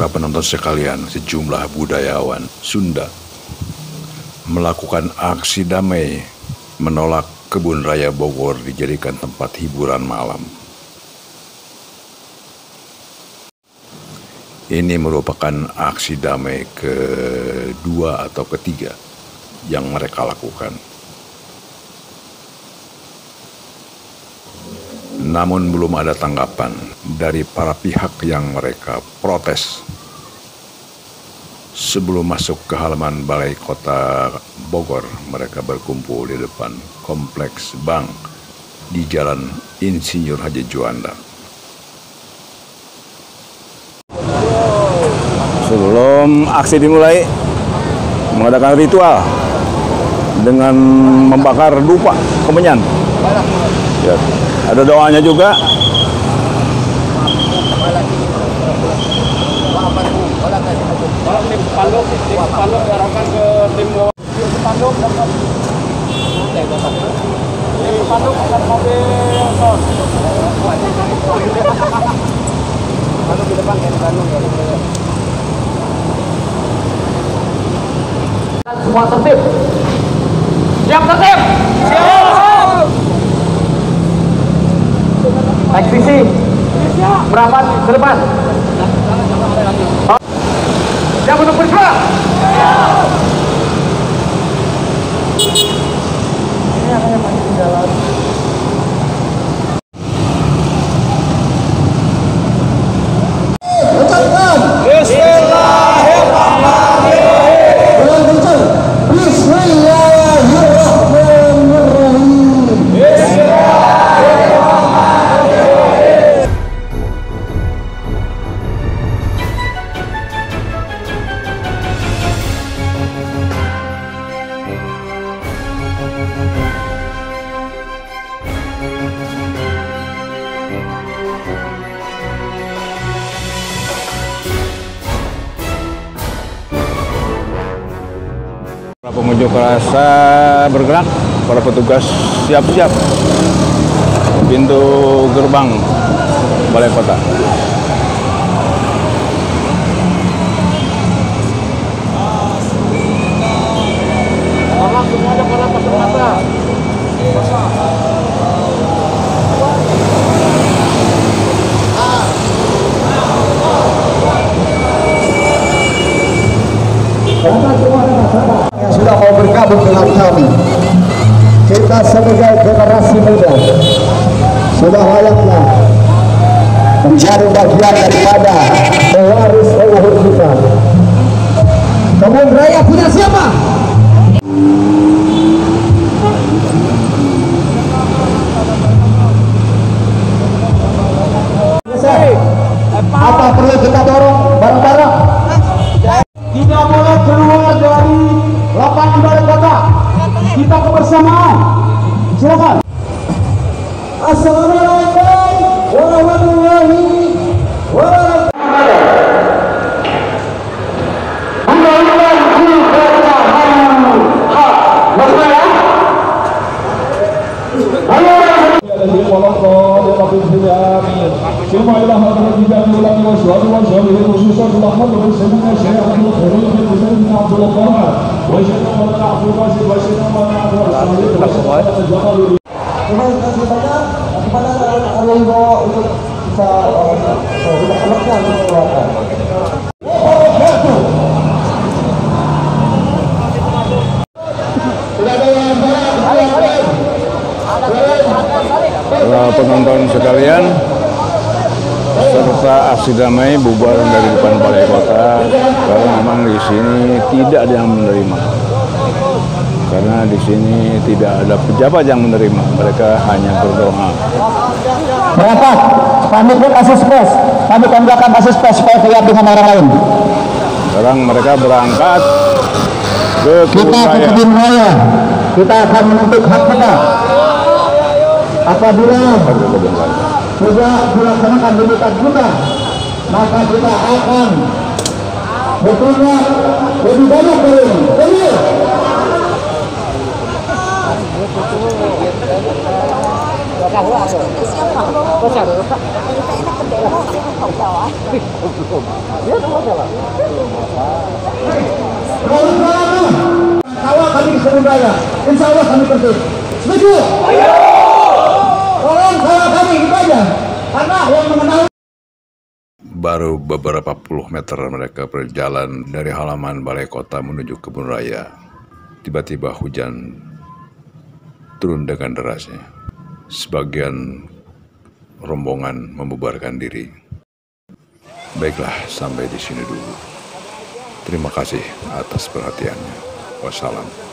para penonton sekalian, sejumlah budayawan Sunda melakukan aksi damai menolak Kebun Raya Bogor dijadikan tempat hiburan malam. Ini merupakan aksi damai kedua atau ketiga yang mereka lakukan. Namun belum ada tanggapan dari para pihak yang mereka protes. Sebelum masuk ke halaman Balai Kota Bogor, mereka berkumpul di depan kompleks bank di Jalan Insinyur Haji Juanda. Sebelum aksi dimulai, mengadakan ritual dengan membakar dupa kemenyan. Ya. Ada doanya juga. Semua tertib. Siap tertib. Naik sisi, merapat ke depan. Siap untuk bergerak. Ini akan yang masih di dalam. Para pengunjuk rasa bergerak, para petugas siap-siap pintu gerbang Balai Kota. Kita sebagai generasi muda sudah layaknya menjadi bagian daripada pewaris leluhur kita. Kebun Raya punya siapa? Apa perlu kita dorong bareng-bareng? Tidak boleh keluar dari lapangan Balai Kota. Kita kebersamaan. Silakan. Assalamualaikum warahmatullahi wabarakatuh. Penonton sekalian, serta aksi damai bubaran dari depan Balai Kota, karena memang di sini tidak ada yang menerima. Karena di sini tidak ada pejabat yang menerima, mereka hanya berdoa. Berapa? Kami pun kasus pes, kami tembakkan kasus pes supaya terlihat dengan orang lain. Sekarang mereka berangkat ke Kebun Raya. Kita akan menuntut hak kita. Apabila sudah dilaksanakan tuntutan kita, maka kita akan bertindak lebih banyak dari ini. Kebun Raya. Insya Allah kami tertib. Setuju? Tolong salah kami itu aja. Karena yang mengenal. Baru beberapa puluh meter mereka berjalan dari halaman Balai Kota menuju Kebun Raya. Tiba-tiba hujan turun dengan derasnya. Sebagian rombongan membubarkan diri. Baiklah, sampai di sini dulu. Terima kasih atas perhatiannya. Wassalam.